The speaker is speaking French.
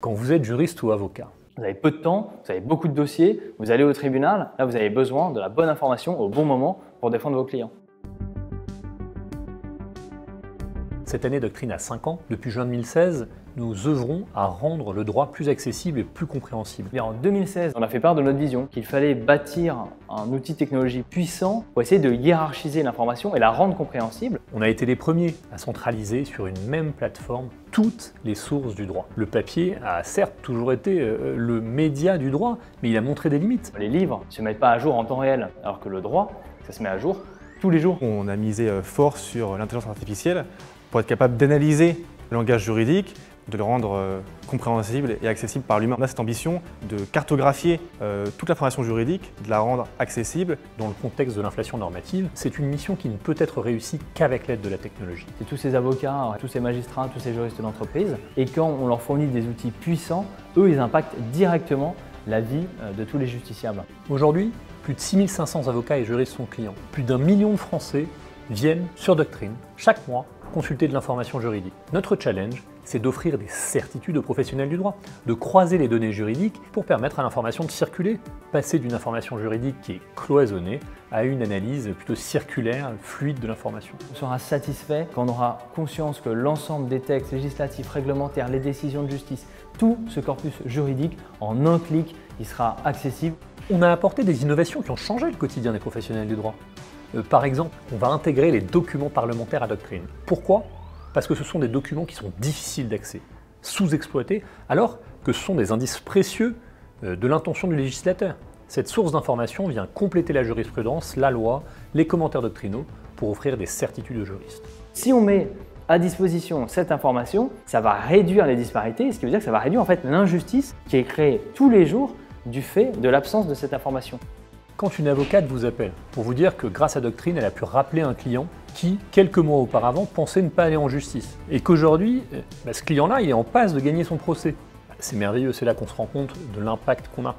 Quand vous êtes juriste ou avocat, vous avez peu de temps, vous avez beaucoup de dossiers, vous allez au tribunal, là vous avez besoin de la bonne information au bon moment pour défendre vos clients. Cette année Doctrine a 5 ans. Depuis juin 2016, nous œuvrons à rendre le droit plus accessible et plus compréhensible. Et en 2016, on a fait part de notre vision qu'il fallait bâtir un outil technologie puissant pour essayer de hiérarchiser l'information et la rendre compréhensible. On a été les premiers à centraliser sur une même plateforme toutes les sources du droit. Le papier a certes toujours été le média du droit, mais il a montré des limites. Les livres ne se mettent pas à jour en temps réel, alors que le droit, ça se met à jour tous les jours. On a misé fort sur l'intelligence artificielle pour être capable d'analyser le langage juridique, de le rendre compréhensible et accessible par l'humain. On a cette ambition de cartographier toute l'information juridique, de la rendre accessible. Dans le contexte de l'inflation normative, c'est une mission qui ne peut être réussie qu'avec l'aide de la technologie. C'est tous ces avocats, tous ces magistrats, tous ces juristes d'entreprise, et quand on leur fournit des outils puissants, eux, ils impactent directement la vie de tous les justiciables. Aujourd'hui, plus de 6500 avocats et juristes sont clients. Plus d'1 million de Français viennent sur Doctrine chaque mois consulter de l'information juridique. Notre challenge, c'est d'offrir des certitudes aux professionnels du droit, de croiser les données juridiques pour permettre à l'information de circuler, passer d'une information juridique qui est cloisonnée à une analyse plutôt circulaire, fluide de l'information. On sera satisfait quand on aura conscience que l'ensemble des textes législatifs, réglementaires, les décisions de justice, tout ce corpus juridique, en un clic, il sera accessible. On a apporté des innovations qui ont changé le quotidien des professionnels du droit. Par exemple, on va intégrer les documents parlementaires à Doctrine. Pourquoi? Parce que ce sont des documents qui sont difficiles d'accès, sous-exploités, alors que ce sont des indices précieux de l'intention du législateur. Cette source d'information vient compléter la jurisprudence, la loi, les commentaires doctrinaux pour offrir des certitudes aux juristes. Si on met à disposition cette information, ça va réduire les disparités, ce qui veut dire que ça va réduire en fait l'injustice qui est créée tous les jours du fait de l'absence de cette information. Quand une avocate vous appelle pour vous dire que grâce à Doctrine, elle a pu rappeler un client qui, quelques mois auparavant, pensait ne pas aller en justice et qu'aujourd'hui, ce client-là, il est en passe de gagner son procès. C'est merveilleux, c'est là qu'on se rend compte de l'impact qu'on a.